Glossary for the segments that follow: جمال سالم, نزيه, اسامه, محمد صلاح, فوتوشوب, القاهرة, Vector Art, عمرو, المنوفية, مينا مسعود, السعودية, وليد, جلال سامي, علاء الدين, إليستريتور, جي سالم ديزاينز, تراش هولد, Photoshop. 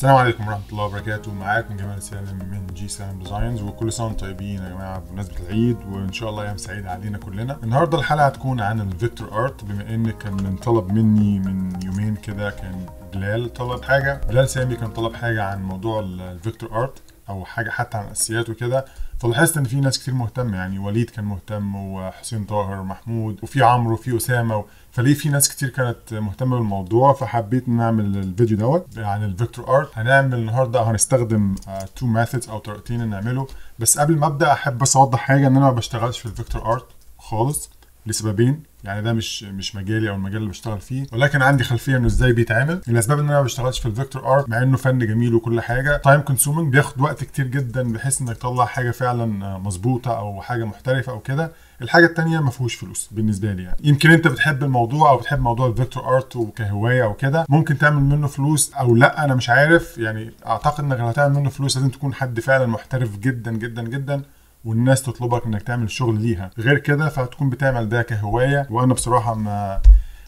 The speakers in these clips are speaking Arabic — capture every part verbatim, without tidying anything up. السلام عليكم ورحمه الله وبركاته. معاكم جمال سالم من جي سالم ديزاينز، وكل سنه وانتم طيبين يا جماعه بمناسبه العيد، وان شاء الله ايام سعيده علينا كلنا. النهارده الحلقه هتكون عن الفيكتور ارت، بما ان كان من طلب مني من يومين كده، كان جلال طلب حاجه، جلال سامي كان طلب حاجه عن موضوع الفيكتور ارت او حاجه حتى عن الاساسيات وكده، فلاحظت ان في ناس كتير مهتمه، يعني وليد كان مهتم وحسين طاهر ومحمود وفي عمرو وفي اسامه، فليه في ناس كتير كانت مهتمه بالموضوع، فحبيت نعمل الفيديو دوت عن الفيكتور ارت. هنعمل النهارده هنستخدم تو ميثودز او طريقتين نعمله، بس قبل ما ابدا احب بس اوضح حاجه، ان انا ما بشتغلش في الفيكتور ارت خالص لسببين، يعني ده مش مش مجالي او المجال اللي بشتغل فيه، ولكن عندي خلفيه انه ازاي بيتعمل. الاسباب ان انا ما بشتغلش في الفيكتور ارت مع انه فن جميل وكل حاجه، تايم كونسيومينج، بياخد وقت كتير جدا بحيث انك تطلع حاجه فعلا مظبوطه او حاجه محترفه او كده. الحاجه الثانيه ما فيهوش فلوس بالنسبه لي، يعني يمكن انت بتحب الموضوع او بتحب موضوع الفيكتور ارت وكهوايه او كده، ممكن تعمل منه فلوس او لا، انا مش عارف، يعني اعتقد انك لو هتعمل منه فلوس لازم تكون حد فعلا محترف جدا جدا جدا والناس تطلبك انك تعمل شغل ليها، غير كده فهتكون بتعمل ده كهوايه، وانا بصراحه ما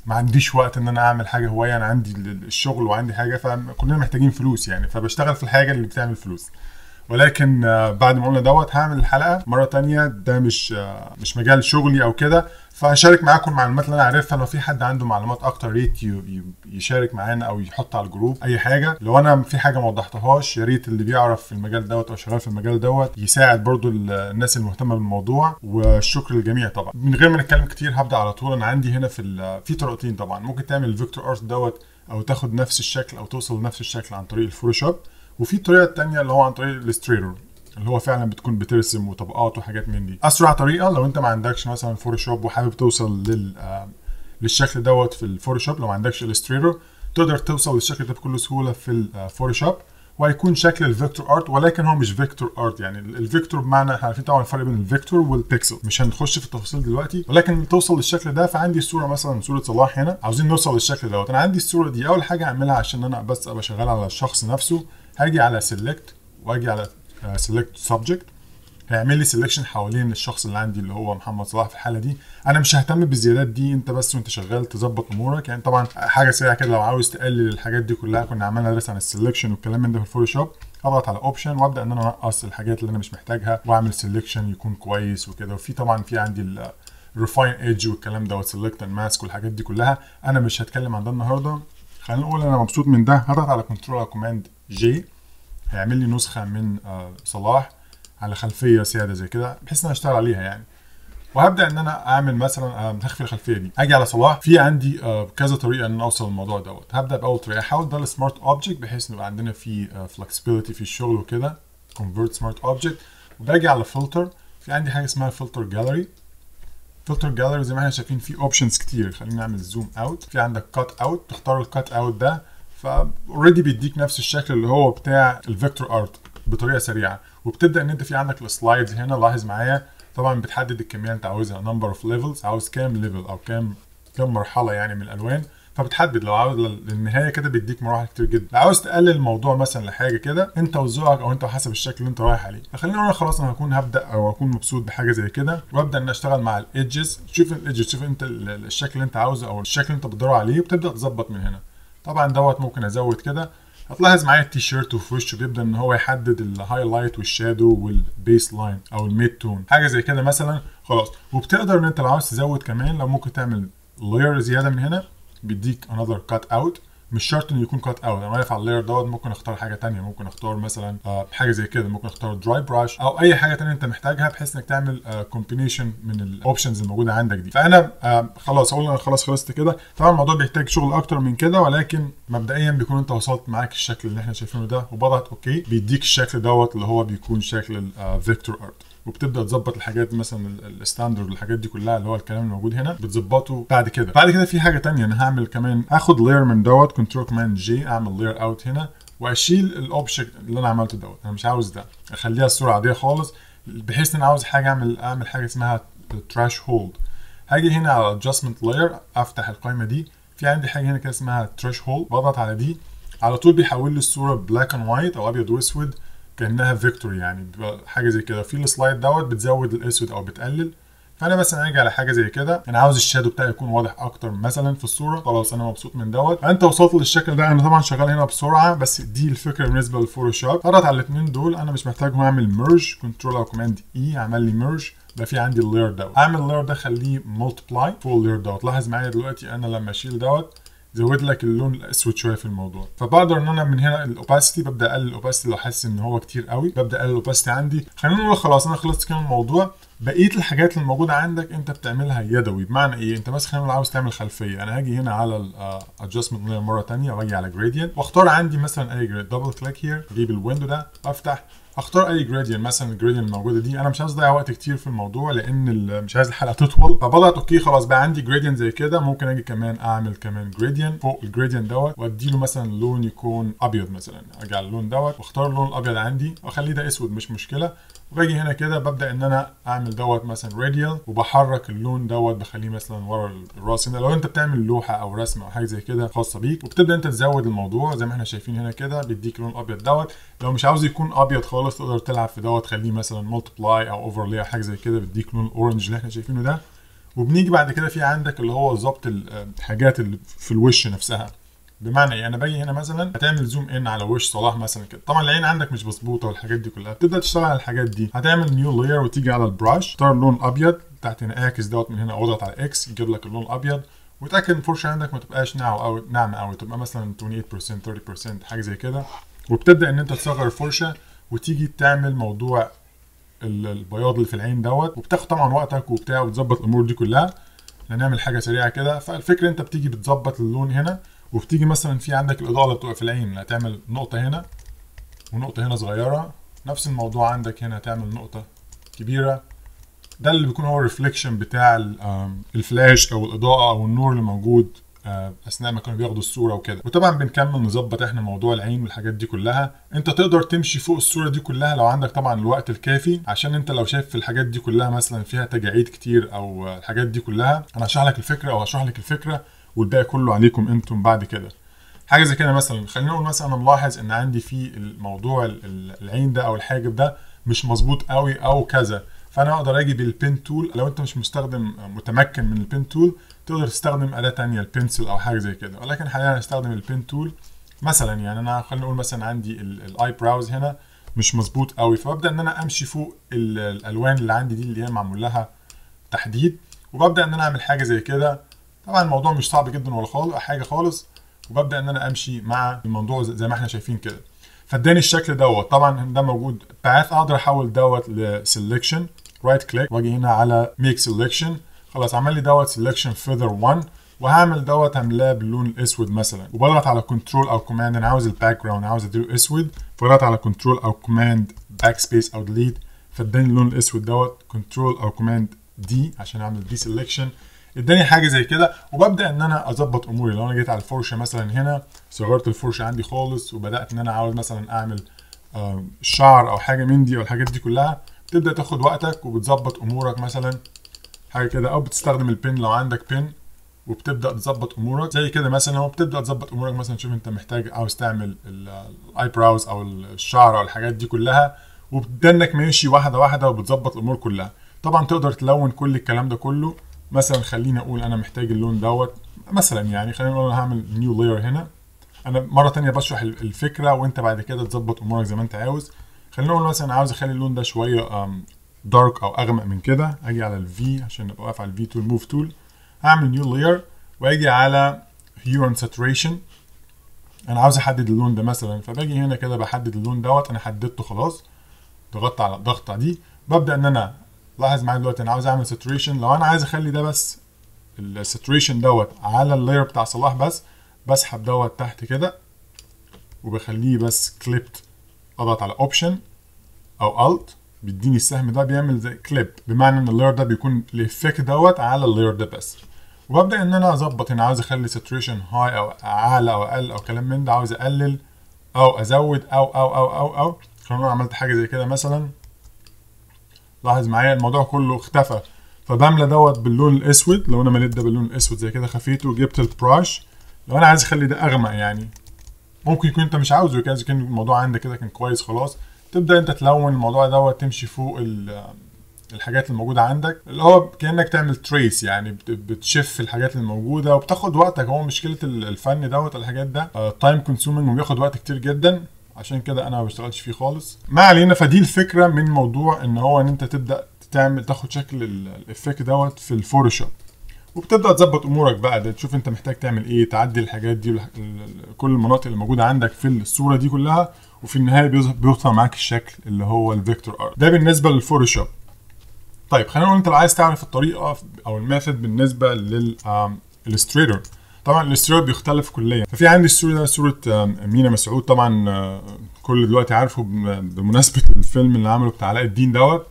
ما عنديش وقت ان انا اعمل حاجه هوايه، انا عندي الشغل وعندي حاجه، فكلنا محتاجين فلوس يعني، فبشتغل في الحاجه اللي بتعمل فلوس. ولكن بعد ما قلنا دوت هعمل الحلقه مره ثانيه، ده مش مش مجال شغلي او كده، فهشارك معاكم المعلومات اللي انا عارفها، لو في حد عنده معلومات اكتر يا ريت يشارك معانا او يحط على الجروب اي حاجه، لو انا في حاجه ما وضحتهاش يا ريت اللي بيعرف في المجال دوت او شغال في المجال دوت يساعد برضو الناس المهتمه بالموضوع، والشكر للجميع. طبعا من غير ما نتكلم كتير هبدا على طول. انا عندي هنا في في طريقتين، طبعا ممكن تعمل الفيكتور ارت دوت او تاخد نفس الشكل او توصل لنفس الشكل عن طريق الفوتوشوب، وفي الطريقه الثانيه اللي هو عن طريق الإليستريتور، اللي هو فعلا بتكون بترسم وطبقات وحاجات من دي. اسرع طريقه لو انت ما عندكش مثلا فوتوشوب وحابب توصل لل للشكل دوت في الفوتوشوب، لو ما عندكش إليستريتور تقدر توصل للشكل ده بكل سهوله في الفوتوشوب، وهيكون شكل الفيكتور ارت، ولكن هو مش فيكتور ارت، يعني الفيكتور بمعنى احنا عارفين طبعا الفرق بين الفيكتور والبيكسل، مش هنخش في التفاصيل دلوقتي، ولكن توصل للشكل ده. فعندي الصوره مثلا صوره صلاح هنا، عاوزين نوصل للشكل دوت، انا عندي الصوره دي، اول حاجه اعملها عشان انا بس ابقى شغال على الشخص نفسه، هاجي على سيلكت واجي على سيلكت سبجكت، هيعمل لي سيلكشن حوالين الشخص اللي عندي اللي هو محمد صلاح. في الحاله دي انا مش ههتم بالزيادات دي، انت بس وانت شغال تظبط امورك، يعني طبعا حاجه سريعه كده لو عاوز تقلل الحاجات دي كلها، كنا عملنا درس عن السيلكشن والكلام من ده في الفوتوشوب، اضغط على اوبشن وابدا ان انا انقص الحاجات اللي انا مش محتاجها واعمل سيلكشن يكون كويس وكده. وفي طبعا في عندي الريفاين ايدج والكلام ده والسيلكت اند ماسك والحاجات دي كلها، انا مش هتكلم عن ده النهارده، خلينا نقول انا مبسوط من ده. هضغط على كنترول على كوماند جي، هيعمل لي نسخه من صلاح على خلفيه ساده زي كده بحيث ان انا اشتغل عليها يعني، وهبدا ان انا اعمل مثلا هخفي الخلفيه دي، اجي على صلاح. في عندي كذا طريقه ان انا اوصل للموضوع دوت، هبدا باول طريقه، احول ده لسمارت اوبجكت بحيث نبقى عندنا في فلكسبيليتي في الشغل وكده، كونفيرت سمارت اوبجكت، وباجي على فلتر، في عندي حاجه اسمها فلتر جاليري. فلتر جاليري زي ما احنا شايفين فيه اوبشنز كتير، خلينا نعمل زوم اوت، في عندك كات اوت، تختار الكات اوت ده فاوريدي بيديك نفس الشكل اللي هو بتاع الفيكتور ارت بطريقه سريعه، وبتبدا ان انت في عندك السلايدز هنا، لاحظ معايا طبعا بتحدد الكميه اللي انت عاوزها، نمبر اوف ليفلز، عاوز كام ليفل او كام كام مرحله يعني من الالوان، فبتحدد لو عاوز للنهايه كده بيديك مراحل كتير جدا، لو عاوز تقلل الموضوع مثلا لحاجه كده انت وذوقك او انت وحسب الشكل اللي انت رايح عليه. فخلينا نقول خلاص انا هكون هبدا او هكون مبسوط بحاجه زي كده، وابدا ان اشتغل مع الايدجز، شوف الايدجز، شوف انت الشكل اللي انت عاوزه او الشكل اللي انت بتدور عليه، وبتبدا تظبط من هنا. طبعا دوت ممكن ازود كده، هتلاحظ معايا التيشيرت وفي وشه بيبدا ان هو يحدد الهايلايت والشادو والبيس لاين او الميد تون، حاجه زي كده مثلا خلاص. وبتقدر ان انت لو عاوز تزود كمان، لو ممكن تعمل لاير زياده من هنا بيديك انذر كات اوت، مش شرط انه يكون كات اوت، انا واقف على اللاير دوت، ممكن اختار حاجه ثانيه، ممكن اختار مثلا حاجه زي كده، ممكن اختار دراي براش او اي حاجه ثانيه انت محتاجها بحيث انك تعمل كومبينيشن من الاوبشنز الموجوده عندك دي. فانا خلاص اقول انا خلاص خلصت كده، طبعا الموضوع بيحتاج شغل اكتر من كده، ولكن مبدئيا بيكون انت وصلت معاك الشكل اللي احنا شايفينه ده، وبضغط اوكي بيديك الشكل دوت اللي هو بيكون شكل الفيكتور ارت، وبتبدا تظبط الحاجات مثلا الستاندرد والحاجات دي كلها اللي هو الكلام الموجود هنا بتظبطه. بعد كده بعد كده في حاجه ثانيه، انا هعمل كمان، اخد لاير من دوت، كنترول كمان جي، اعمل لاير اوت هنا واشيل الاوبجكت اللي انا عملته دوت، انا مش عاوز ده، اخليها الصوره عاديه خالص، بحيث ان انا عاوز حاجه اعمل اعمل حاجه اسمها تراش هولد. هاجي هنا على ادجستمنت لاير، افتح القائمه دي، في عندي حاجه هنا كده اسمها تراش هولد، بضغط على دي على طول بيحول لي الصوره بلاك اند وايت او ابيض واسود كانها فيكتور يعني، حاجه زي كده. في السلايد دوت بتزود الاسود او بتقلل، انا بس انا اجي على حاجه زي كده، انا عاوز الشادو بتاعي يكون واضح اكتر مثلا في الصوره. خلاص انا مبسوط من دوت. انت وصلت للشكل ده. انا طبعا شغال هنا بسرعه، بس دي الفكره بالنسبه للفوتوشوب. اضغط على الاثنين دول، انا مش محتاجهم. اعمل ميرج كنترول او كوماند اي، عمل لي ميرج. ده في عندي اللاير دوت، اعمل اللاير ده خليه ملتبلاي فوق اللاير دوت. لاحظ معايا دلوقتي انا لما اشيل دوت زود لك اللون الاسود شويه في الموضوع. فبقدر ان انا من هنا الاوباسيتي ببدا اقلل الاوباسيتي لو حاسس ان هو كتير قوي، ببدا اقلل الاوباسيتي عندي. خلينا نقول خلاص انا خلصت كده الموضوع. بقيه الحاجات اللي موجوده عندك انت بتعملها يدوي. بمعنى ايه؟ انت مثلا خلينا نقول عاوز تعمل خلفيه، انا هاجي هنا على الادجستمنت لاير مره ثانيه واجي على جريدينت واختار عندي مثلا اي جريد. دبل كليك هير، اجيب الويندو ده افتح اختار اي جريدينت. مثلا الجريدينت الموجوده دي انا مش عايز اضيع وقت كتير في الموضوع لان مش عايز الحلقه تطول، فبضغط اوكي. خلاص بقى عندي جريدينت زي كده. ممكن اجي كمان اعمل كمان جريدينت فوق الجريدينت دوت واديله مثلا لون يكون ابيض. مثلا اجي على اللون دوت واختار اللون الابيض عندي واخليه ده اسود مش مشكله. باجي هنا كده ببدا ان انا اعمل دوت مثلا راديال وبحرك اللون دوت بخليه مثلا ورا الراس هنا. لو انت بتعمل لوحه او رسمه او حاجه زي كده خاصه بيك وبتبدا انت تزود الموضوع زي ما احنا شايفين هنا كده بيديك لون ابيض دوت. لو مش عاوز يكون ابيض خالص تقدر تلعب في دوت خليه مثلا ملتبلاي او اوفرلاي او حاجه زي كده بيديك لون الاورنج اللي احنا شايفينه ده. وبنيجي بعد كده في عندك اللي هو ظبط الحاجات اللي في الوش نفسها. بمعنى ايه؟ انا باجي هنا مثلا هتعمل زوم ان على وش صلاح مثلا كده، طبعا العين عندك مش مظبوطه والحاجات دي كلها، تبدا تشتغل على الحاجات دي. هتعمل نيو لاير وتيجي على البراش تختار اللون الابيض تحت هنا اعكس دوت من هنا واضغط على اكس يجيب لك اللون الابيض. وتاكد ان الفرشه عندك ما تبقاش ناعمه قوي ناعمه قوي، تبقى مثلا ثمانية وعشرين بالمية ثلاثين بالمية حاجه زي كده. وبتبدا ان انت تصغر الفرشه وتيجي تعمل موضوع البياض اللي في العين دوت، وبتاخد طبعا وقتك وبتاع وتظبط الامور دي كلها. هنعمل حاجه سريعه كده. فالفكره انت بتيجي بتظبط اللون هنا وبتيجي مثلا في عندك الاضاءه اللي بتبقى في العين هتعمل نقطه هنا ونقطه هنا صغيره. نفس الموضوع عندك هنا هتعمل نقطه كبيره. ده اللي بيكون هو الريفليكشن بتاع الفلاش او الاضاءه او النور اللي موجود اثناء ما كانوا بياخدوا الصوره وكده. وطبعا بنكمل نظبط احنا موضوع العين والحاجات دي كلها. انت تقدر تمشي فوق الصوره دي كلها لو عندك طبعا الوقت الكافي، عشان انت لو شايف في الحاجات دي كلها مثلا فيها تجاعيد كتير او الحاجات دي كلها انا هشرح لك الفكره او هشرح لك الفكره والباقي كله عليكم انتم بعد كده. حاجه زي كده مثلا خلينا نقول مثلا انا ملاحظ ان عندي في الموضوع العين ده او الحاجب ده مش مظبوط قوي او كذا، فانا اقدر اجي بالبين تول. لو انت مش مستخدم متمكن من البين تول تقدر تستخدم اداه ثانيه البنسل او حاجه زي كده، ولكن حاليا هستخدم البين تول. مثلا يعني انا خلينا نقول مثلا عندي الاي براوز هنا مش مظبوط قوي، فببدا ان انا امشي فوق الالوان اللي عندي دي اللي هي معمول لها تحديد وببدا ان انا اعمل حاجه زي كده. طبعا الموضوع مش صعب جدا ولا خالص حاجه خالص، وببدا ان انا امشي مع الموضوع زي ما احنا شايفين كده. فاداني الشكل دوت. طبعا ده موجود باث، اقدر احول دوت لسلكشن رايت كليك واجي هنا على ميك سلكشن. خلاص عمل لي دوت سلكشن فيذر واحد وهعمل دوت هملاه باللون الاسود مثلا، وبضغط على كنترول او كوماند. انا عاوز الباك جراوند عاوز اديله اسود، فضغط على كنترول او كوماند باك سبيس او ديليت فاداني اللون الاسود دوت. كنترول او كوماند دي عشان اعمل دي سلكشن، اداني حاجه زي كده. وببدا ان انا اظبط اموري. لو انا جيت على الفرشه مثلا هنا صغرت الفرشه عندي خالص وبدات ان انا عاوز مثلا اعمل شعر او حاجه من دي او الحاجات دي كلها، بتبدا تاخد وقتك وبتظبط امورك مثلا حاجه كده، او بتستخدم البين لو عندك بين وبتبدا تظبط امورك زي كده مثلا. وبتبدا تظبط امورك مثلا تشوف انت محتاج عاوز تعمل الاي براوز او الشعر او الحاجات دي كلها، وبتدنك ماشي واحده واحده وبتظبط الامور كلها. طبعا تقدر تلون كل الكلام ده كله. مثلا خليني اقول انا محتاج اللون دوت مثلا، يعني خلينا نقول انا هعمل نيو لاير هنا. انا مره ثانيه بشرح الفكره وانت بعد كده تظبط امورك زي ما انت عاوز. خلينا نقول مثلا عاوز اخلي اللون ده شويه دارك او اغمق من كده، اجي على الفي عشان ابقى واقف على الفي تول موف تول، هعمل نيو لاير واجي على هيو اند ساتوريشن. انا عاوز احدد اللون ده مثلا، فباجي هنا كده بحدد اللون دوت. انا حددته خلاص، ضغطت على الضغطه دي، ببدا ان انا لاحظ معايا دلوقتي انا عاوز اعمل ساتوريشن. لو انا عايز اخلي ده بس الساتوريشن دوت على اللاير بتاع صلاح بس، بسحب دوت تحت كده وبخليه بس كليبت، اضغط على اوبشن او الت بيديني السهم ده بيعمل زي كليب، بمعنى ان اللاير ده بيكون الافكت دوت على اللاير ده بس. وببدا ان انا اظبط انا عاوز اخلي ساتوريشن هاي او اعلى او اقل او كلام من ده، عاوز اقلل او ازود او او او او او خلينا عملت حاجه زي كده مثلا. لاحظ معايا الموضوع كله اختفى، فبملى دوت باللون الاسود. لو انا مليت ده باللون الاسود زي كده خفيته، جبت البراش. لو انا عايز اخلي ده اغمق، يعني ممكن يكون انت مش عاوزه كده، كان الموضوع عندك كده كان كويس خلاص، تبدا انت تلون الموضوع دوت، تمشي فوق الحاجات الموجوده عندك، اللي هو كانك تعمل تريس، يعني بتشف الحاجات الموجوده وبتاخد وقتك. هو مشكله الفن دوت الحاجات ده تايم كونسيومينج وبياخد وقت كتير جدا، عشان كده انا ما بشتغلش فيه خالص. ما علينا، فدي الفكره من موضوع ان هو ان انت تبدا تعمل تاخد شكل الافكت دوت في الفوتوشوب، وبتبدا تظبط امورك بقى، ده تشوف انت محتاج تعمل ايه، تعدل الحاجات دي، كل المناطق اللي موجوده عندك في الصوره دي كلها، وفي النهايه بيطلع معاك الشكل اللي هو الفيكتور ارت. ده بالنسبه للفوتوشوب. طيب خلينا نقول انت لو عايز تعرف الطريقه او الميثود بالنسبه للالستريتور. طبعا الالستريتور بيختلف كليا. ففي عندي الصوره ده صوره مينا مسعود، طبعا كل دلوقتي عارفه بمناسبه الفيلم اللي عمله بتاع علاء الدين دوت.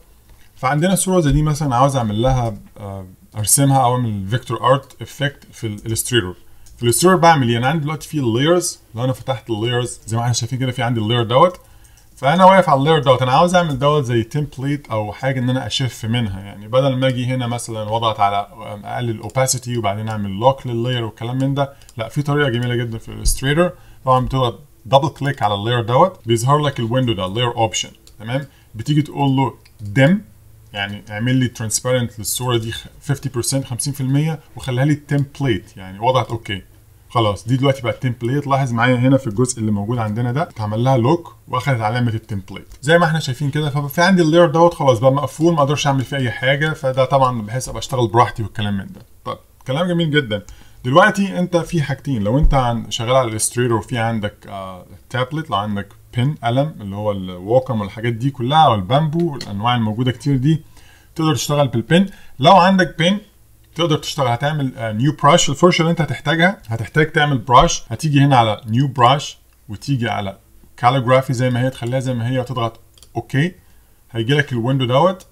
فعندنا صوره زي دي مثلا، عاوز اعمل لها ارسمها او اعمل فيكتور ارت افكت في الالستريتور. في الالستريتور بعمل ايه؟ انا عندي دلوقتي في اللايرز، لو انا فتحت اللايرز زي ما احنا شايفين كده في عندي اللاير دوت، فانا واقف على اللاير دوت. انا عاوز اعمل دوت زي تمبليت او حاجه ان انا اشف منها، يعني بدل ما اجي هنا مثلا وضغط على اقلل الاوباسيتي وبعدين اعمل لوك لللاير والكلام من ده، لا في طريقه جميله جدا في الالستريتور. طبعا بتضغط دبل كليك على اللاير دوت، بيظهر لك الويندو ده اللاير اوبشن، تمام؟ بتيجي تقول له دم، يعني اعمل لي ترانسبيرنت للصوره دي خمسين بالمية خمسين بالمية وخليها لي تمبليت، يعني وضعت اوكي خلاص. دي دلوقتي بقت تمبليت. لاحظ معايا هنا في الجزء اللي موجود عندنا ده اتعمل لها لوك واخدت علامه التمبليت زي ما احنا شايفين كده. ففي عندي اللاير دوت خلاص بقى مقفول، ما اقدرش اعمل فيه اي حاجه، فده طبعا بحيث ابقى اشتغل براحتي والكلام من ده. طب كلام جميل جدا. دلوقتي انت في حاجتين، لو انت شغال على الالستريتور وفي عندك آه تابلت، لو عندك بن قلم اللي هو الواكم والحاجات دي كلها والبامبو والانواع الموجوده كتير دي، تقدر تشتغل بالبن. لو عندك بن تقدر تشتغل، هتعمل نيو براش. الفرشه اللي انت هتحتاجها، هتحتاج تعمل براش، هتيجي هنا على نيو براش وتيجي على كاليجرافي زي ما هي، تخليها زي ما هي وتضغط اوكي، هيجي لك الويندو دوت.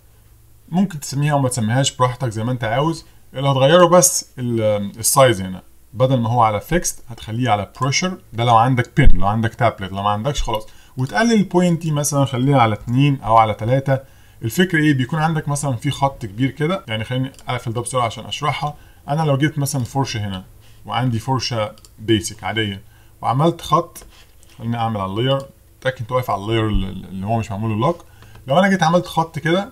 ممكن تسميها او ما تسميهاش براحتك زي ما انت عاوز، اللي هتغيره بس السايز هنا، بدل ما هو على فيكست هتخليه على بريشر. ده لو عندك بن، لو عندك تابلت، لو ما عندكش خلاص. وتقلل البوينت دي مثلا، خليها على اتنين او على تلاتة. الفكره ايه؟ بيكون عندك مثلا في خط كبير كده، يعني خليني اقفل ده بسرعه عشان اشرحها. انا لو جبت مثلا فرشه هنا وعندي فرشه بيسك عاديه وعملت خط، خليني اعمل على اللاير، اتاكد انت واقف على اللاير اللي هو مش معمول له لوك. لو انا جيت عملت خط كده،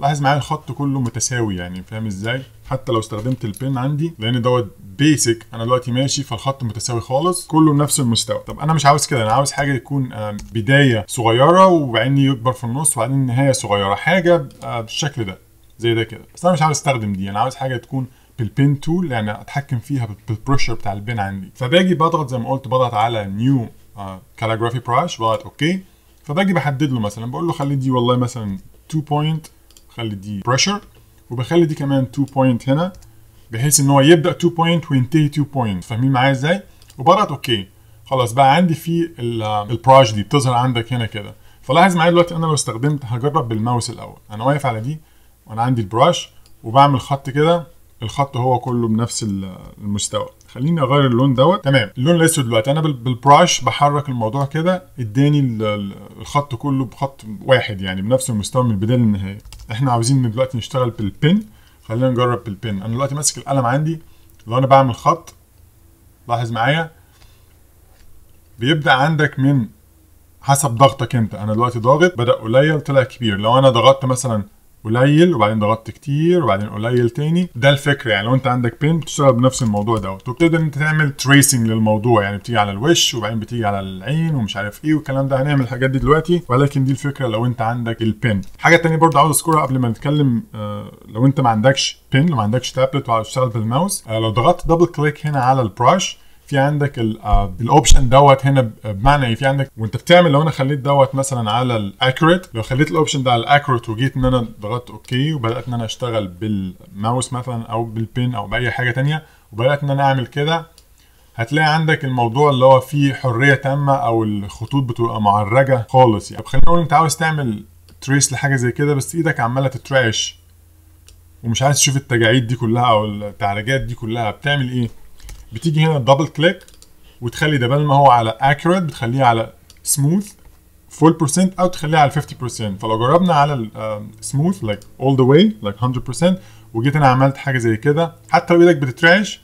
لاحظ معايا الخط كله متساوي، يعني فاهم ازاي؟ حتى لو استخدمت البن عندي لان دوت بيسك، انا دلوقتي ماشي فالخط متساوي خالص، كله بنفس المستوى. طب انا مش عاوز كده، انا عاوز حاجه تكون بدايه صغيره وبعدين يكبر في النص وبعدين نهايه صغيره، حاجه بالشكل ده زي ده كده. بس انا مش عاوز استخدم دي، انا عاوز حاجه تكون بالبن تول، يعني اتحكم فيها بالبريشر بتاع البن عندي. فباجي بضغط زي ما قلت، بضغط على نيو كاليجرافي براش، بضغط اوكي. فباجي بحدد له مثلا، بقول له خلي دي والله مثلا اتنين بوينت، خلي دي بريشر، وبخلي دي كمان اتنين بوينت هنا، بحيث ان هو يبدا اتنين بوينت وينتهي اتنين بوينت. فاهمين معايا ازاي؟ وبضغط اوكي خلاص، بقى عندي في البراش دي بتظهر عندك هنا كده. فلاحظ معايا دلوقتي انا لو استخدمت، هجرب بالماوس الاول، انا واقف على دي وانا عندي البراش وبعمل خط كده، الخط هو كله بنفس المستوى. خليني اغير اللون دوت، تمام. اللون الاسود دلوقتي انا بالبراش بحرك الموضوع كده، اداني الخط كله بخط واحد، يعني بنفس المستوى من البدايه للنهايه. احنا عاوزين دلوقتي نشتغل بالبن، خلينا نجرب بالبن. انا دلوقتي ماسك القلم عندي، لو انا بعمل خط لاحظ معايا بيبدا عندك من حسب ضغطك انت. انا دلوقتي ضاغط، بدا قليل طلع كبير. لو انا ضغطت مثلا قليل وبعدين ضغطت كتير وبعدين قليل تاني، ده الفكره. يعني لو انت عندك بين بتشتغل بنفس الموضوع دوت، وبتقدر انت تعمل تريسنج للموضوع، يعني بتيجي على الوش وبعدين بتيجي على العين ومش عارف ايه والكلام ده. هنعمل الحاجات دي دلوقتي، ولكن دي الفكره لو انت عندك البين. حاجه تانية برضه عاوز اذكرها قبل ما نتكلم، آه لو انت ما عندكش بين، لو ما عندكش تابلت وعاوز تشتغل بالماوس، آه لو ضغطت دبل كليك هنا على البراش، في عندك الاوبشن دوت هنا. بمعنى ايه؟ في عندك وانت بتعمل، لو انا خليت دوت مثلا على الاكوريت، لو خليت الاوبشن ده على الاكوريت وجيت ان انا ضغطت اوكي وبدات ان انا اشتغل بالماوس مثلا او بالبين او باي حاجه ثانيه، وبدات ان انا اعمل كده، هتلاقي عندك الموضوع اللي هو فيه حريه تامه، او الخطوط بتبقى معرجه خالص. يعني خلينا نقول انت عاوز تعمل تريس لحاجه زي كده، بس ايدك عماله تترعش ومش عايز تشوف التجاعيد دي كلها او التعرجات دي كلها، بتعمل ايه؟ بتيجي هنا دبل كليك وتخلي ده بدل ما هو على اكيوريت بتخليه على سموث فول بيرسنت، او تخليه على خمسين بالمية. فلو جربنا على سموث لايك اول ذا واي لايك مية بالمية، وجيت انا عملت حاجه زي كده حتى لو ايدك بتترعش،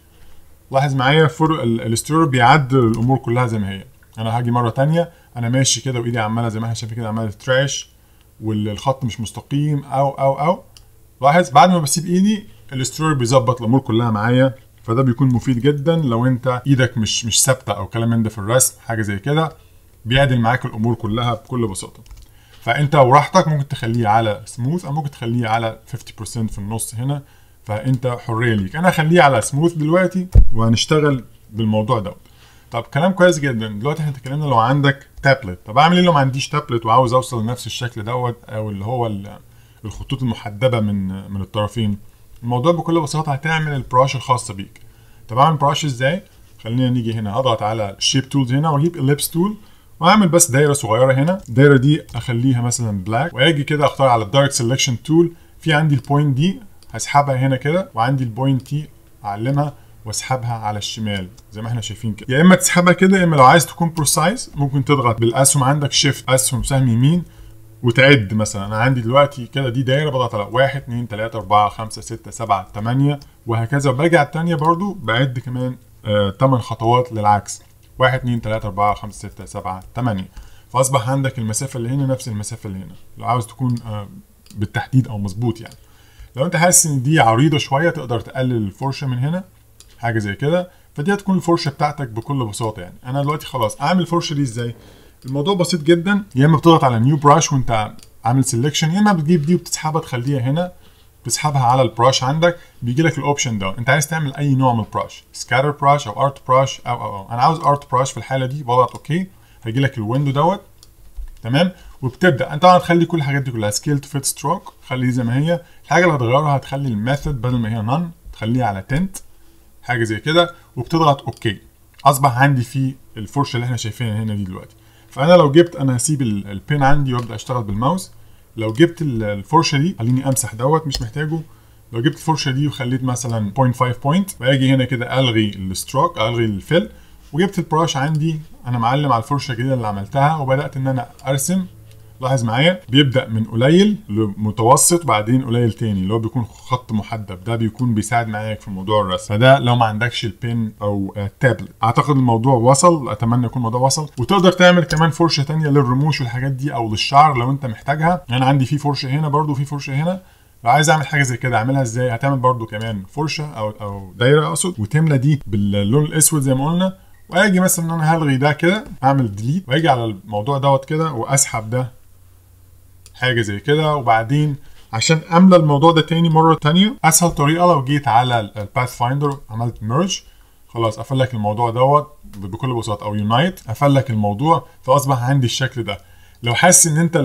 لاحظ معايا الالستريتور بيعدل الامور كلها زي ما هي. انا هاجي مره ثانيه، انا ماشي كده وايدي عماله زي ما احنا شايفين كده عماله تترعش والخط مش مستقيم او او او لاحظ بعد ما بسيب ايدي الاسترور بيظبط الامور كلها معايا، فده بيكون مفيد جدا لو انت ايدك مش مش ثابته او كلام من ده في الرسم، حاجه زي كده بيعدل معاك الامور كلها بكل بساطه. فانت وراحتك ممكن تخليه على سموث او ممكن تخليه على خمسين بالمية في النص هنا، فانت حريه ليك. انا هخليه على سموث دلوقتي وهنشتغل بالموضوع ده. طب كلام كويس جدا. دلوقتي احنا اتكلمنا لو عندك تابلت، طب اعمل ايه لو ما عنديش تابلت وعاوز اوصل لنفس الشكل دوت او اللي هو الخطوط المحدبه من من الطرفين؟ الموضوع بكل بساطه هتعمل البراش الخاصه بيك. طب اعمل براش ازاي؟ خلينا نيجي هنا اضغط على الشيب تولز هنا واجيب اللبس تول واعمل بس دايره صغيره هنا، الدايره دي اخليها مثلا بلاك واجي كده اختار على الدايركت سيلكشن تول، في عندي البوينت دي هسحبها هنا كده وعندي البوينت دي اعلمها واسحبها على الشمال زي ما احنا شايفين كده. يا اما تسحبها كده يا اما لو عايز تكون بروسايز ممكن تضغط بالاسهم عندك شيفت اسهم سهم يمين وتعد. مثلا انا عندي دلوقتي كده دي دايره بضغط على واحد اتنين تلاتة اربعة خمسة ستة سبعة تمانية وهكذا، وبرجع الثانيه برضو بعد كمان تمن خطوات للعكس واحد اتنين تلاتة اربعة خمسة ستة سبعة تمانية، فاصبح عندك المسافه اللي هنا نفس المسافه اللي هنا لو عاوز تكون بالتحديد او مظبوط يعني. لو انت حاسس ان دي عريضه شويه تقدر تقلل الفرشه من هنا حاجه زي كده، فدي هتكون الفرشه بتاعتك بكل بساطه يعني. انا دلوقتي خلاص اعمل الفرشه دي ازاي؟ الموضوع بسيط جدا، يا اما بتضغط على نيو براش وانت عامل سيلكشن، يا اما بتجيب دي وبتسحبها تخليها هنا، بتسحبها على البراش عندك بيجي لك الاوبشن ده. انت عايز تعمل اي نوع من البراش، سكاتر براش او ارت براش او او او انا عاوز ارت براش. في الحاله دي بضغط اوكي هيجي لك الويندو دوت تمام، وبتبدا انت طبعا تخلي كل الحاجات دي كلها سكيل تو فيت ستروك، خلي زي ما هي. الحاجه اللي هتغيرها هتخلي الميثود بدل ما هي نون تخليها على تنت حاجه زي كده، وبتضغط اوكي اصبح عندي في الفرشه اللي احنا شايفينها هنا دي دلوقتي. فانا لو جبت انا هسيب البين عندي وابدا اشتغل بالماوس. لو جبت الفرشه دي خليني امسح دوت مش محتاجه، لو جبت الفرشه دي وخليت مثلا صفر فاصلة خمسة بوينت واجي هنا كده الغي الستروك الغي الفيل وجبت البراش عندي انا معلم على الفرشه الجديده اللي عملتها وبدات ان انا ارسم. لاحظ معايا بيبدا من قليل لمتوسط وبعدين قليل تاني اللي هو بيكون خط محدب، ده بيكون بيساعد معاك في موضوع الرسم. فده لو ما عندكش البين او التابلت. اعتقد الموضوع وصل، اتمنى يكون الموضوع وصل. وتقدر تعمل كمان فرشه تانيه للرموش والحاجات دي او للشعر لو انت محتاجها. انا عندي في فرشه هنا برده وفي فرشه هنا، لو عايز اعمل حاجه زي كده اعملها ازاي؟ هتعمل برده كمان فرشه او او دايره اقصد وتملى دي باللون الاسود زي ما قلنا، واجي مثلا ان انا هلغي ده كده اعمل ديليت واجي على الموضوع دوت كده واسحب ده حاجه زي كده. وبعدين عشان املى الموضوع ده تاني مره تانيه اسهل طريقه لو جيت على الباث فايندر عملت ميرج خلاص قفل لك الموضوع دوت بكل بساطه، او يونايت قفل لك الموضوع فاصبح عندي الشكل ده. لو حاسس ان انت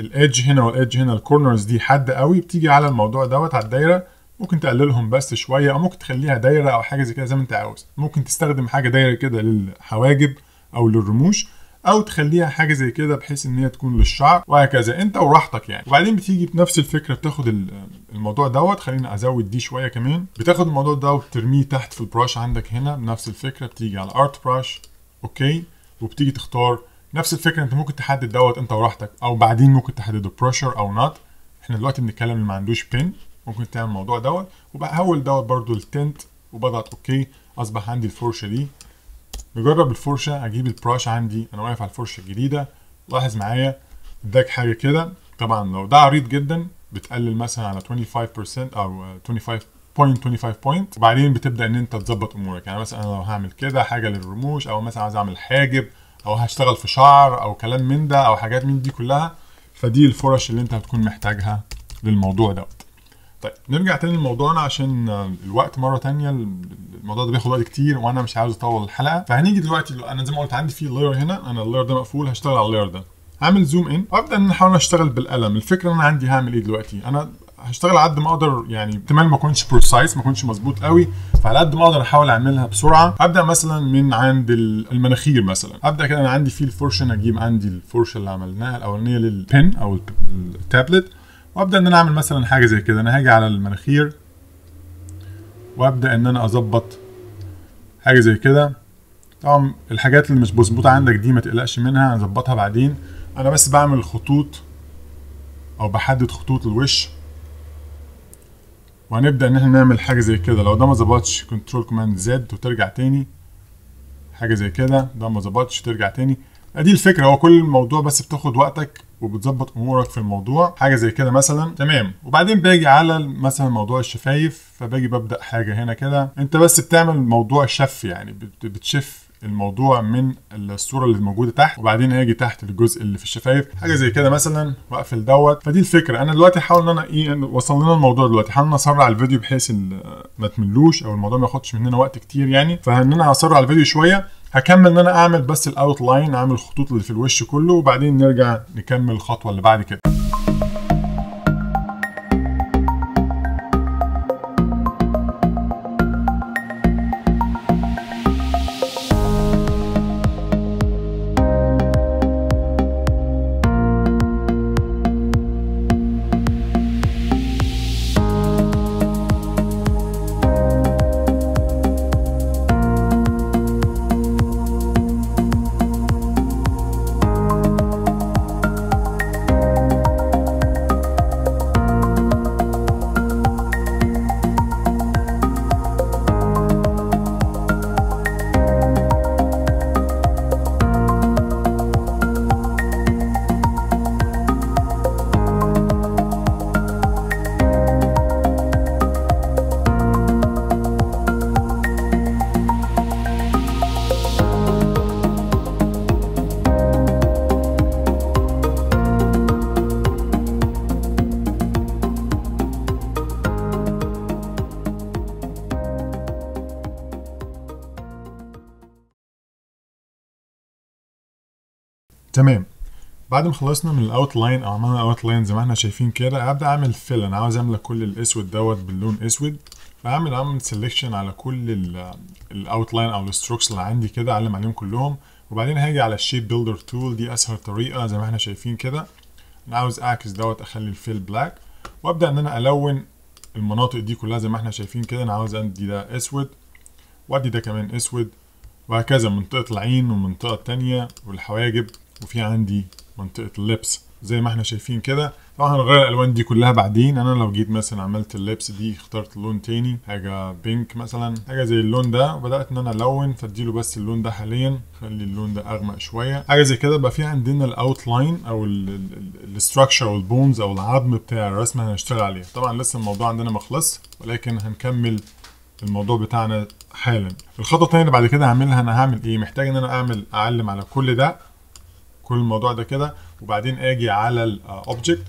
الايدج هنا والايدج هنا الكورنرز دي حاده قوي بتيجي على الموضوع دوت على الدايره ممكن تقللهم بس شويه او ممكن تخليها دايره او حاجه زي كده زي ما انت عاوز. ممكن تستخدم حاجه دايره كده للحواجب او للرموش او تخليها حاجه زي كده بحيث ان هي تكون للشعر وهكذا انت وراحتك يعني. وبعدين بتيجي بنفس الفكره بتاخد الموضوع دوت، خلينا ازود دي شويه كمان، بتاخد الموضوع ده وترميه تحت في البراش عندك هنا بنفس الفكره، بتيجي على ارت براش اوكي وبتيجي تختار نفس الفكره. انت ممكن تحدد دوت انت وراحتك، او بعدين ممكن تحدده بريشر او نوت. احنا دلوقتي بنتكلم اللي ما عندوش بين ممكن تعمل الموضوع دوت، وبحول دوت برده للتنت وبضغط اوكي اصبح عندي الفرشه دي. نجرب الفرشه، اجيب البراش عندي انا واقف على الفرشه الجديده، لاحظ معايا اداك حاجه كده. طبعا لو ده عريض جدا بتقلل مثلا على خمسة وعشرين بالمية او خمسة وعشرين فاصلة خمسة بوينت، وبعدين بتبدا ان انت تظبط امورك. يعني مثلا انا لو هعمل كده حاجه للرموش او مثلا عايز اعمل حاجب او هشتغل في شعر او كلام من ده او حاجات من دي كلها، فدي الفرش اللي انت هتكون محتاجها للموضوع دوت. طيب نرجع تاني لموضوعنا عشان الوقت مره تانيه، الموضوع ده بياخد وقت كتير وانا مش عاوز اطول الحلقه. فهنيجي دلوقتي انا زي ما قلت عندي في لاير هنا، انا اللاير ده مقفول هشتغل على اللاير ده. هعمل زوم ان وابدا ان احاول اشتغل بالقلم. الفكره ان انا عندي هعمل ايه دلوقتي؟ انا هشتغل على قد ما اقدر يعني، احتمال ما اكونش بريسايز ما اكونش مظبوط قوي، فعلى قد ما اقدر احاول اعملها بسرعه. ابدا مثلا من عند المناخير مثلا، ابدا كده انا عندي في الفرشه، انا اجيب عندي الفرشه اللي عملناها الاولانيه للبن او التابلت وابدا ان انا اعمل مثلا حاجه زي كده. انا هاجي على المناخير وابدا ان انا اظبط حاجه زي كده. طبعا الحاجات اللي مش مظبوطه عندك دي ما تقلقش منها هنظبطها بعدين، انا بس بعمل خطوط او بحدد خطوط الوش وهنبدا ان احنا نعمل حاجه زي كده. لو ده ما ظبطش كنترول كوماند زد وترجع تاني حاجه زي كده، ده ما ظبطش ترجع تاني. ادي الفكره. هو كل الموضوع بس بتاخد وقتك وبتظبط امورك في الموضوع، حاجه زي كده مثلا، تمام. وبعدين باجي على مثلا موضوع الشفايف، فباجي ببدا حاجه هنا كده. انت بس بتعمل موضوع شف، يعني بتشف الموضوع من الصوره اللي موجوده تحت، وبعدين اجي تحت الجزء اللي في الشفايف، حاجه زي كده مثلا، واقفل دوت. فدي الفكره. انا دلوقتي هحاول ان انا ايه، وصل لنا الموضوع دلوقتي، هحاول اسرع الفيديو بحيث ما تملوش او الموضوع ما ياخدش مننا وقت كتير يعني. فان انا هسرع الفيديو شويه، هكمل ان انا اعمل بس الاوت لاين، اعمل الخطوط اللي في الوش كله، وبعدين نرجع نكمل الخطوه اللي بعد كده. تمام. بعد ما خلصنا من الاوت لاين او عملنا اوت لاين زي ما احنا شايفين كده، هبدا اعمل فيل. انا عاوز اعمل كل الاسود دوت باللون اسود، فاعمل اعمل سيلكشن على كل الاوت لاين او الستروكس اللي عندي كده، اعلم عليهم كلهم. وبعدين هاجي على الشيب بيلدر تول، دي اسهل طريقه زي ما احنا شايفين كده. انا عاوز اعكس دوت، اخلي الفيل بلاك، وابدا ان انا الون المناطق دي كلها زي ما احنا شايفين كده. انا عاوز ادي ده اسود، وادي ده كمان اسود، وهكذا منطقه العين والمنطقه الثانيه والحواجب، وفي عندي منطقة اللبس زي ما احنا شايفين كده. طبعا هنغير الالوان دي كلها بعدين. انا لو جيت مثلا عملت اللبس دي، اخترت لون تاني، حاجة بينك مثلا، حاجة زي اللون ده، وبدأت ان انا الون، فاديله بس اللون ده حاليا، خلي اللون ده اغمق شوية، حاجة زي كده. بقى في عندنا الاوت لاين او الاستراكشر والبونز او العظم بتاع الرسمة هنشتغل عليها. طبعا لسه الموضوع عندنا ما خلص، ولكن هنكمل الموضوع بتاعنا حالا. الخطوة الثانية اللي بعد كده هعملها، انا هعمل ايه؟ محتاج ان انا اعمل اعلم على كل ده، كل الموضوع ده كده، وبعدين اجي على الاوبجكت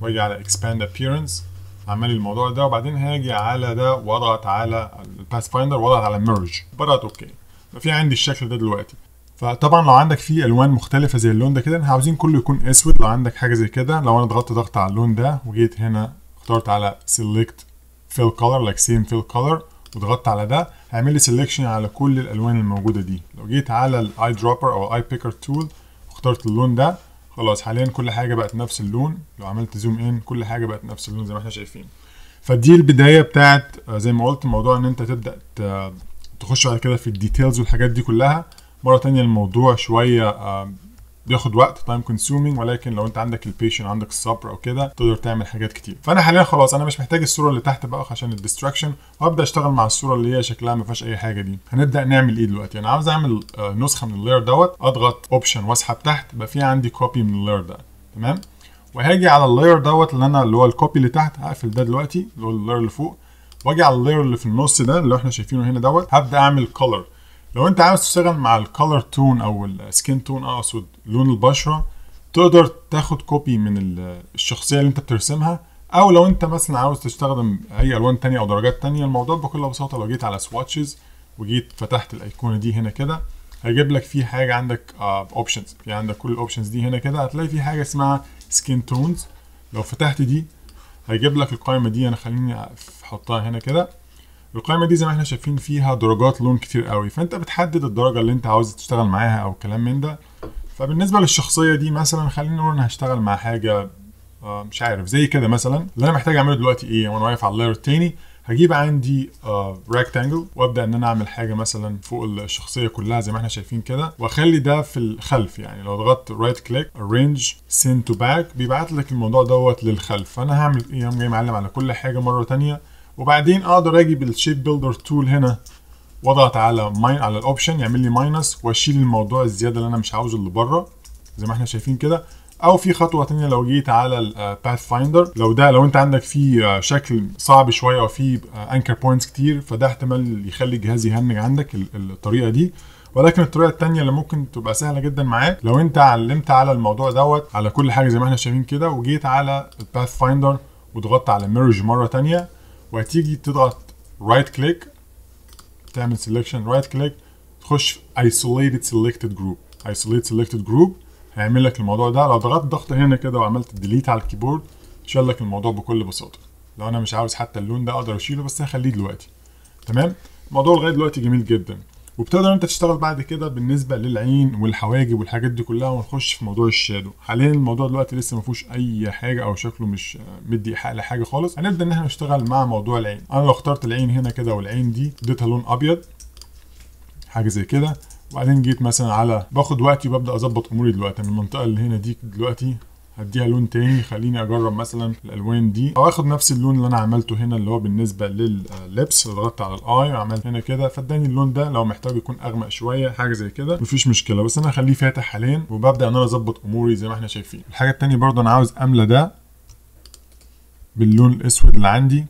واجي على اكسباند ابييرنس، اعمل الموضوع ده، وبعدين هاجي على ده، واضغط على الباث فايندر، واضغط على ميرج، بضغط اوكي. ففي عندي الشكل ده دلوقتي. فطبعا لو عندك فيه الوان مختلفه زي اللون ده كده، احنا عاوزين كله يكون اسود. لو عندك حاجه زي كده، لو انا ضغطت ضغط على اللون ده وجيت هنا اخترت على سيلكت فيل كولر، لايك سيم فيل كولر، وضغطت على ده، هيعمل لي سيلكشن على كل الالوان الموجوده دي. لو جيت على الاي دروبر او الاي بيكر تول، اخترت اللون ده، خلاص حاليا كل حاجه بقت نفس اللون. لو عملت زوم ان، كل حاجه بقت نفس اللون زي ما احنا شايفين. فدي البدايه بتاعت زي ما قلت، موضوع ان انت تبدا تخش بعد كده في الديتيلز والحاجات دي كلها. مره ثانيه الموضوع شويه بياخد وقت، تايم كونسيومينج، ولكن لو انت عندك البيشن، عندك الصبر او كده، تقدر تعمل حاجات كتير. فانا حاليا خلاص انا مش محتاج الصوره اللي تحت بقى عشان الديستراكشن، وابدا اشتغل مع الصوره اللي هي شكلها ما فيهاش اي حاجه. دي هنبدا نعمل ايه دلوقتي؟ انا عاوز اعمل نسخه من اللاير دوت، اضغط اوبشن واسحب تحت، يبقى في عندي كوبي من اللاير ده، تمام. وهاجي على اللاير دوت اللي انا اللي هو الكوبي اللي تحت، هقفل ده دلوقتي اللي هو اللاير اللي فوق، واجي على اللاير اللي في النص ده اللي احنا شايفينه هنا دوت، هبدا اعمل كلر. لو انت عاوز تشتغل مع الكالر تون او السكين تون، اقصد لون البشره، تقدر تاخد كوبي من الشخصيه اللي انت بترسمها، او لو انت مثلا عاوز تستخدم اي الوان تانية او درجات تانية، الموضوع بكل بساطه لو جيت على سواتشز وجيت فتحت الايقونه دي هنا كده، هيجيب لك في حاجه عندك اوبشنز، في عندك كل الاوبشنز دي هنا كده، هتلاقي في حاجه اسمها سكين تونز. لو فتحت دي هيجيب لك القائمه دي. انا خليني احطها هنا كده. القائمه دي زي ما احنا شايفين فيها درجات لون كتير قوي، فانت بتحدد الدرجه اللي انت عاوز تشتغل معاها او كلام من ده. فبالنسبه للشخصيه دي مثلا، خلينا نقول انا هشتغل مع حاجه مش عارف زي كده مثلا. اللي انا محتاج اعمله دلوقتي ايه؟ وانا واقف على اللاير الثاني، هجيب عندي ريكتانجل، وابدا ان انا اعمل حاجه مثلا فوق الشخصيه كلها زي ما احنا شايفين كده، واخلي ده في الخلف. يعني لو ضغطت رايت كليك ارينج سنت تو باك، بيبعت لك الموضوع دوت للخلف. فانا هعمل ايه؟ هم جاي معلم على كل حاجه مره ثانيه، وبعدين اقدر اجي بالشيب بيلدر تول هنا واضغط على ماين على الاوبشن يعمل لي ماينس واشيل الموضوع الزياده اللي انا مش عاوزه اللي بره زي ما احنا شايفين كده. او في خطوه ثانيه لو جيت على الباث فايندر، لو ده لو انت عندك فيه شكل صعب شويه او فيه انكر بوينتس كتير، فده احتمال يخلي الجهاز يهنج عندك الطريقه دي. ولكن الطريقه الثانيه اللي ممكن تبقى سهله جدا معاك لو انت علمت على الموضوع دوت على كل حاجه زي ما احنا شايفين كده، وجيت على الباث فايندر وضغطت على ميرج مره ثانيه، وهتيجي تضغط رايت كليك تعمل سيلكشن رايت كليك تخش ايسوليتد سيلكتد جروب ايسوليت سيلكتد جروب هيعمل لك الموضوع ده. لو ضغطت ضغطه هنا كده وعملت ديليت على الكيبورد شال لك الموضوع بكل بساطه. لو انا مش عاوز حتى اللون ده اقدر اشيله بس هخليه دلوقتي. تمام، الموضوع لغايه دلوقتي جميل جدا، وبتقدر انت تشتغل بعد كده بالنسبه للعين والحواجب والحاجات دي كلها. ونخش في موضوع الشادو. حاليا الموضوع دلوقتي لسه ما فيهوش اي حاجه او شكله مش مدي ايحاء لحاجه خالص. هنبدا ان احنا نشتغل مع موضوع العين. انا لو اخترت العين هنا كده والعين دي اديتها لون ابيض حاجه زي كده، وبعدين جيت مثلا على باخد وقتي وببدا اظبط اموري دلوقتي. من المنطقه اللي هنا دي دلوقتي هديها لون تاني، خليني اجرب مثلا الالوان دي او اخد نفس اللون اللي انا عملته هنا اللي هو بالنسبه لللبس. ضغطت على الاي وعملت هنا كده فاداني اللون ده. لو محتاج يكون اغمق شويه حاجه زي كده مفيش مشكله، بس انا هخليه فاتح حاليا وببدا ان انا اظبط اموري زي ما احنا شايفين. الحاجه الثانيه برده انا عاوز املى ده باللون الاسود اللي عندي.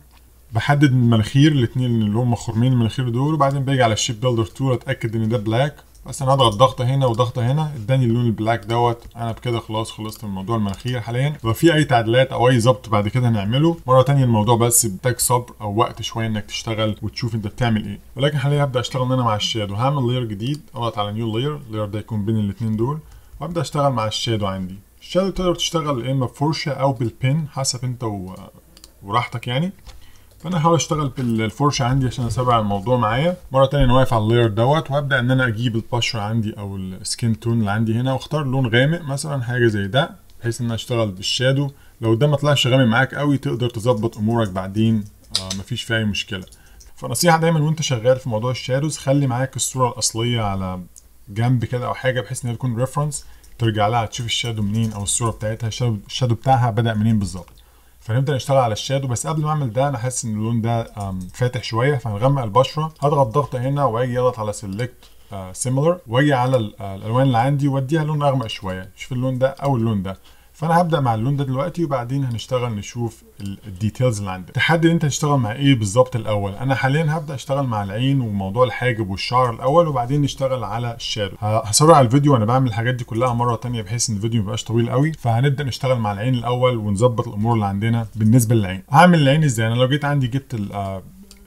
بحدد المناخير الاثنين اللي هم مخرمين المناخير دول، وبعدين باجي على الشيب بيلدر تول اتاكد ان ده بلاك، بس انا هضغط ضغطه هنا وضغطه هنا اداني اللون البلاك دوت. انا بكده خلاص خلصت من موضوع المناخير حاليا. لو في اي تعديلات او اي ظبط بعد كده هنعمله مره ثانيه، الموضوع بس محتاج صبر او وقت شويه انك تشتغل وتشوف انت بتعمل ايه. ولكن حاليا هبدا اشتغل ان انا مع الشادو. هعمل لاير جديد، اضغط على نيو لاير، اللاير ده يكون بين الاثنين دول، وابدا اشتغل مع الشادو عندي. الشادو تقدر تشتغل يا اما بفرشه او بالبين حسب انت و... وراحتك يعني. فانا هحاول اشتغل بالفرشه عندي عشان اسرع الموضوع معايا. مره ثانيه انا واقف على اللاير دوت، وابدا ان انا اجيب البشره عندي او السكين تون اللي عندي هنا، واختار لون غامق مثلا حاجه زي ده بحيث ان انا اشتغل بالشادو. لو ده ما طلعش غامق معاك قوي تقدر تظبط امورك بعدين، آه مفيش فيها اي مشكله. فنصيحه دايما وانت شغال في موضوع الشادوز خلي معاك الصوره الاصليه على جنب كده او حاجه بحيث انها تكون ريفرنس ترجع لها تشوف الشادو منين او الصوره بتاعتها الشادو بتاعها بدا منين بالظبط. فنبدا نشتغل على الشادو. بس قبل ما اعمل ده انا حاسس ان اللون ده فاتح شويه، فهنغمق البشره. هضغط ضغطه هنا واجي اضغط على سيلكت سيميلر واجي على الالوان اللي عندي واديها لون اغمق شويه، شوف اللون ده او اللون ده. فانا هبدا مع اللون ده دلوقتي وبعدين هنشتغل نشوف الديتيلز اللي عندك. تحدد انت هتشتغل مع ايه بالظبط الاول. انا حاليا هبدا اشتغل مع العين وموضوع الحاجب والشعر الاول، وبعدين نشتغل على الشادو. هسرع الفيديو وانا بعمل الحاجات دي كلها مره ثانيه بحيث ان الفيديو ميبقاش طويل قوي. فهنبدا نشتغل مع العين الاول ونظبط الامور اللي عندنا بالنسبه للعين. هعمل العين ازاي؟ انا لو جيت عندي جبت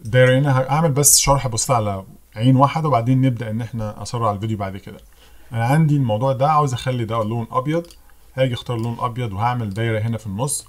الدايره هنا هعمل بس شرح بسيط على عين واحده، وبعدين نبدا ان احنا اسرع الفيديو بعد كده. انا عندي الموضوع ده عاوز اخلي ده لون ابيض، هاجي اختار لون ابيض وهعمل دايره هنا في النص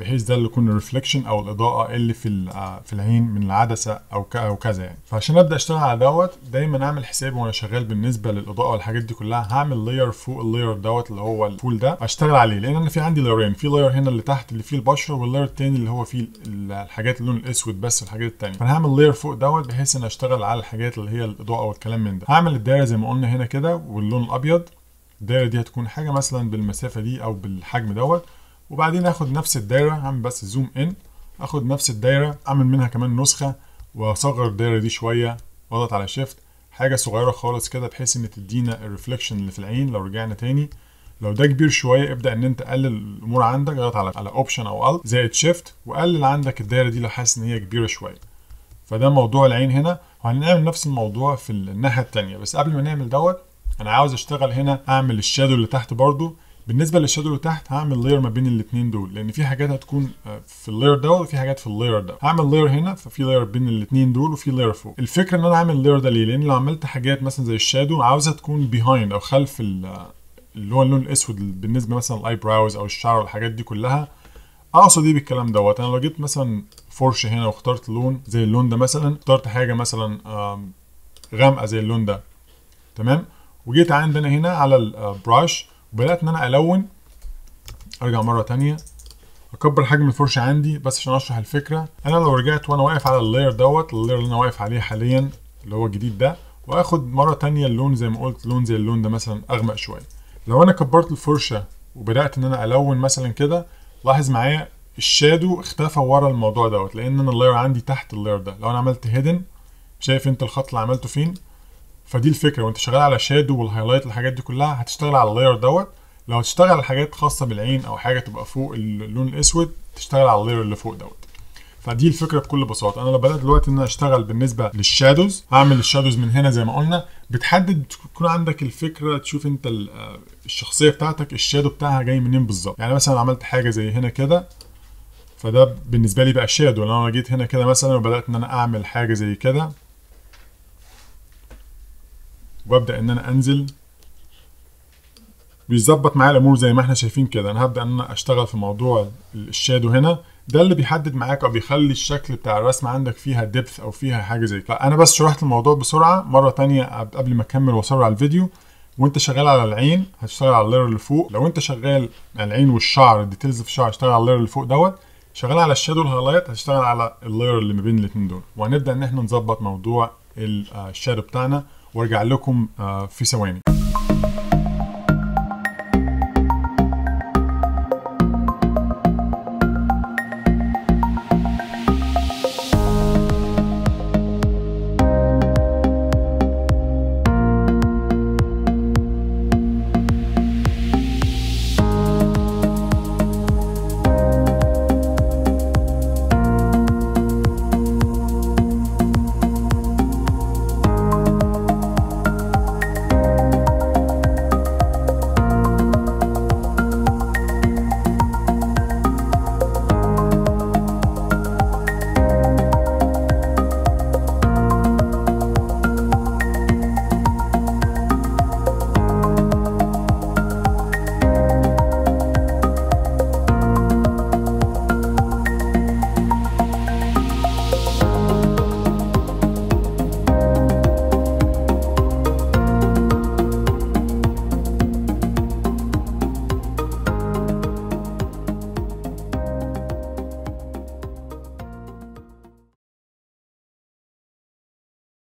بحيث ده اللي يكون الريفليكشن او الاضاءه اللي في في العين من العدسه او او كذا يعني. فعشان ابدا اشتغل على دوت دايما اعمل حسابي وانا شغال بالنسبه للاضاءه والحاجات دي كلها. هعمل لاير فوق اللاير دوت اللي هو الفول ده اشتغل عليه، لان انا في عندي لايرين، في لاير هنا اللي تحت اللي فيه البشره، واللاير الثاني اللي هو فيه الحاجات اللون الاسود بس الحاجات الثانيه. فانا هعمل لاير فوق دوت بحيث ان اشتغل على الحاجات اللي هي الاضاءه والكلام من ده. هعمل الدايره زي ما قلنا هنا كده، واللون الابيض الدايره دي هتكون حاجه مثلا بالمسافه دي او بالحجم دوت. وبعدين اخد نفس الدايره اعمل بس زوم ان، اخد نفس الدايره اعمل منها كمان نسخه واصغر الدايره دي شويه، واضغط على شيفت حاجه صغيره خالص كده بحيث ان تدينا الريفليكشن اللي في العين. لو رجعنا تاني لو ده كبير شويه ابدا ان انت قلل الامور عندك، اضغط على على اوبشن او الت زائد شيفت وقلل عندك الدايره دي لو حاسس ان هي كبيره شويه. فده موضوع العين هنا، وهنعمل نفس الموضوع في الناحيه الثانيه. بس قبل ما نعمل دوت انا عاوز اشتغل هنا اعمل الشادو اللي تحت برضو. بالنسبه للشادو اللي تحت هعمل لاير ما بين الاثنين دول، لان في حاجات هتكون في اللاير ده وفي حاجات في اللاير ده. هعمل لاير هنا ففي لاير بين الاثنين دول وفي لاير فوق. الفكره ان انا اعمل اللاير ده ليه؟ لان لو عملت حاجات مثلا زي الشادو عاوزها تكون بيهايند او خلف اللي هو اللون الاسود بالنسبه مثلا الاي براوز او الشعر والحاجات دي كلها. اقصد ايه بالكلام دوت؟ انا لو جبت مثلا فرشه هنا واخترت لون زي اللون ده مثلا، اخترت حاجه مثلا غامقه زي اللون ده تمام، وجيت عندنا هنا على البراش وبدات ان انا الون. ارجع مره ثانيه اكبر حجم الفرشه عندي بس عشان اشرح الفكره. انا لو رجعت وانا واقف على اللاير دوت اللاير اللي انا واقف عليه حاليا اللي هو الجديد ده، واخد مره ثانيه اللون زي ما قلت لون زي اللون ده مثلا اغمق شويه. لو انا كبرت الفرشه وبدات ان انا الون مثلا كده، لاحظ معايا الشادو اختفى ورا الموضوع دوت لان انا اللاير عندي تحت اللاير ده. لو انا عملت هيدن شايف انت الخط اللي عملته فين. فدي الفكره، وانت شغال على شادو والهايلايت الحاجات دي كلها هتشتغل على اللاير دوت. لو هتشتغل على حاجات خاصه بالعين او حاجه تبقى فوق اللون الاسود تشتغل على اللاير اللي فوق دوت. فدي الفكره بكل بساطه. انا لو بدات دلوقتي ان انا اشتغل بالنسبه للشادوز، هعمل الشادوز من هنا زي ما قلنا. بتحدد تكون عندك الفكره، تشوف انت الشخصيه بتاعتك الشادو بتاعها جاي منين بالظبط. يعني مثلا عملت حاجه زي هنا كده، فده بالنسبه لي بقى شادو. لو انا جيت هنا كده مثلا وبدات ان انا اعمل حاجه زي كده، وابدا ان انا انزل، بيظبط معايا الامور زي ما احنا شايفين كده. انا هبدا ان انا اشتغل في موضوع الشادو هنا، ده اللي بيحدد معاك او بيخلي الشكل بتاع الرسمه عندك فيها ديبث او فيها حاجه زي كده. انا بس شرحت الموضوع بسرعه. مره ثانيه قبل ما اكمل واسرع الفيديو، وانت شغال على العين هتشتغل على اللاير اللي فوق. لو انت شغال على العين والشعر الديتيلز في الشعر هتشتغل على اللاير اللي فوق دوت. شغال على الشادو والهايلايت هتشتغل على اللاير اللي ما بين الاثنين دول. وهنبدا ان احنا نظبط موضوع الشادو بتاعنا، وارجع لكم في ثواني.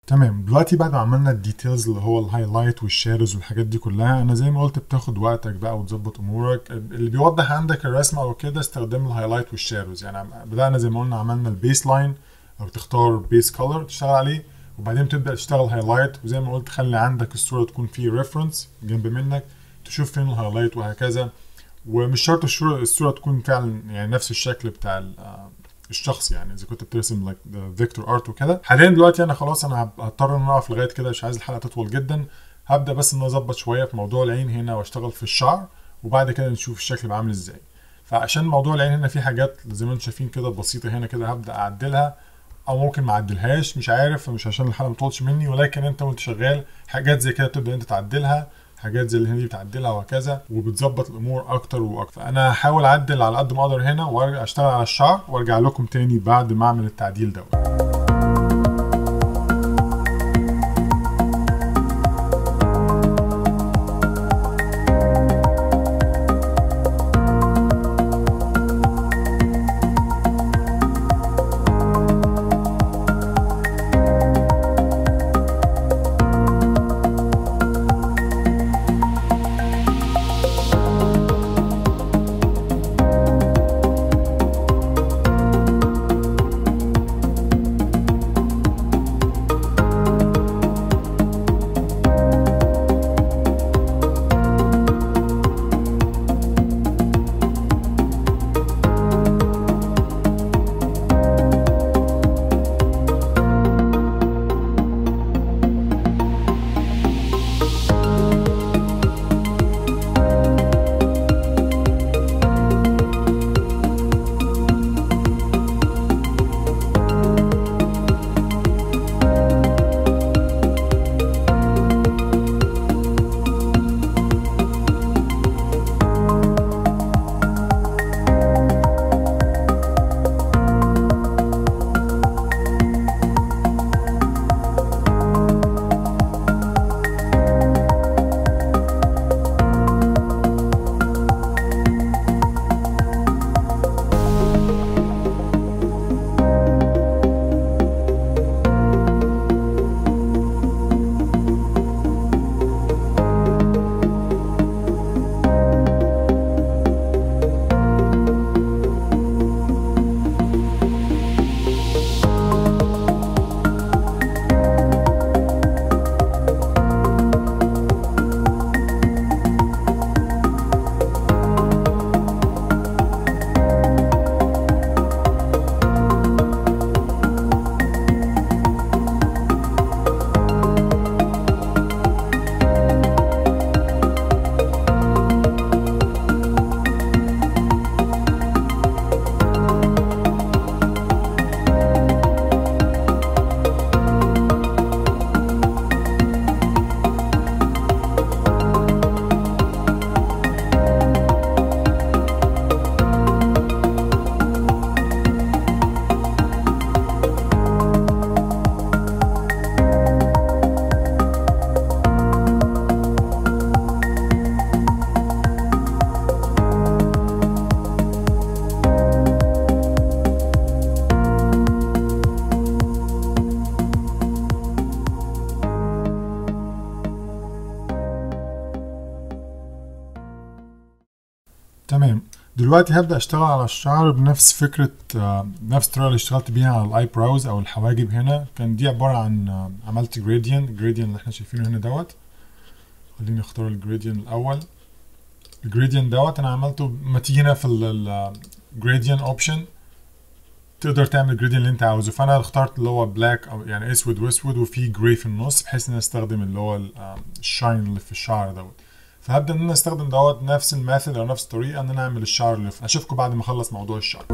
تمام. دلوقتي بعد ما عملنا الديتيلز اللي هو الهايلايت والشادوز والحاجات دي كلها، انا زي ما قلت بتاخد وقتك بقى وتظبط امورك. اللي بيوضح عندك الرسمه او كده استخدام الهايلايت والشادوز. يعني بدانا زي ما قلنا عملنا البيس لاين، او تختار بيس كولر تشتغل عليه، وبعدين تبدا تشتغل هايلايت. وزي ما قلت خلي عندك الصوره تكون في ريفرنس جنب منك تشوف فين الهايلايت وهكذا. ومش شرط الصوره تكون فعلا يعني نفس الشكل بتاع الشخص، يعني اذا كنت بترسم لايك فيكتور ارت وكده. حاليا دلوقتي انا خلاص انا هضطر ان انا اقف لغايه كده، مش عايز الحلقه تطول جدا. هبدا بس ان انا اظبط شويه في موضوع العين هنا واشتغل في الشعر، وبعد كده نشوف الشكل بقى عامل ازاي. فعشان موضوع العين هنا في حاجات زي ما انتم شايفين كده بسيطه هنا كده هبدا اعدلها، او ممكن ما اعدلهاش مش عارف، مش عشان الحلقه ما تطولش مني. ولكن انت وانت شغال حاجات زي كده بتبدا انت تعدلها، حاجات زي اللي هنا دي بتعدلها وهكذا، وبتظبط الامور اكتر واكتر. فانا هحاول اعدل على قد ما اقدر هنا، وارجع اشتغل على الشعر، وارجع لكم تاني بعد ما اعمل التعديل دوت. تمام. دلوقتي هبدأ اشتغل على الشعر بنفس فكرة آه نفس الطريقة اللي اشتغلت بيها على الاي براوز او الحواجب. هنا كان دي عبارة عن آه عملت جريديان الجريديان اللي احنا شايفينه هنا دوت. خليني اختار الجريديان الاول. الجريديان دوت انا عملته. ما تيجي هنا في الجريديان اوبشن تقدر تعمل جريديان اللي انت عاوزه، فانا اخترت اللي هو بلاك او يعني اسود واسود وفي جراي في النص بحيث ان انا استخدم اللي هو الشاين اللي في الشعر دوت. فهبدا ان انا استخدم دوت نفس الميثود او نفس الطريقه ان انا اعمل الشعر اللي فوق. اشوفكم بعد ما اخلص موضوع الشعر.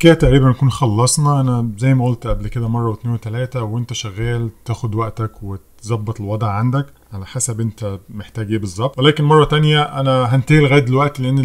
كده تقريبا نكون خلصنا. انا زي ما قلت قبل كده مره واتنين وتلاته، وانت شغال تاخد وقتك وتظبط الوضع عندك على حسب انت محتاج ايه بالظبط. ولكن مره تانيه انا هنتهي لغايه دلوقتي لان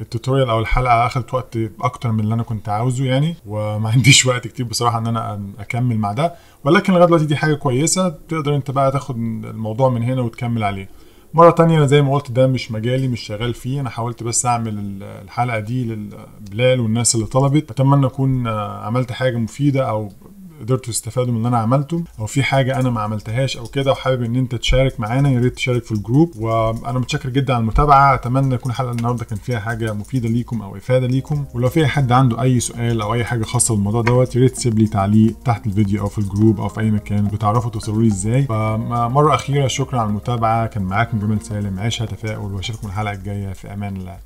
التوتوريال او الحلقه اخدت وقت اكتر من اللي انا كنت عاوزه يعني، وما عنديش وقت كتير بصراحه ان انا اكمل مع ده. ولكن لغايه دلوقتي دي حاجه كويسه، تقدر انت بقى تاخد الموضوع من هنا وتكمل عليه. مرة تانية زي ما قلت ده مش مجالي، مش شغال فيه. انا حاولت بس اعمل الحلقة دي لبلال والناس اللي طلبت. اتمنى اكون عملت حاجة مفيدة او قدرتوا تستفادوا من اللي انا عملته، او في حاجة انا ما عملتهاش او كده وحابب ان انت تشارك معانا، يا ريت تشارك في الجروب. وانا متشكر جدا على المتابعة. اتمنى تكون حلقة النهاردة كان فيها حاجة مفيدة ليكم او افادة ليكم. ولو في حد عنده اي سؤال او اي حاجة خاصة بالموضوع دوت، يا ريت تسيب لي تعليق تحت الفيديو او في الجروب او في اي مكان، بتعرفوا توصلوا لي ازاي. فمرة اخيرة شكرا على المتابعة. كان معاكم جمال سالم، عيشها تفاؤل، واشوفكم الحلقة الجاية في امان الله.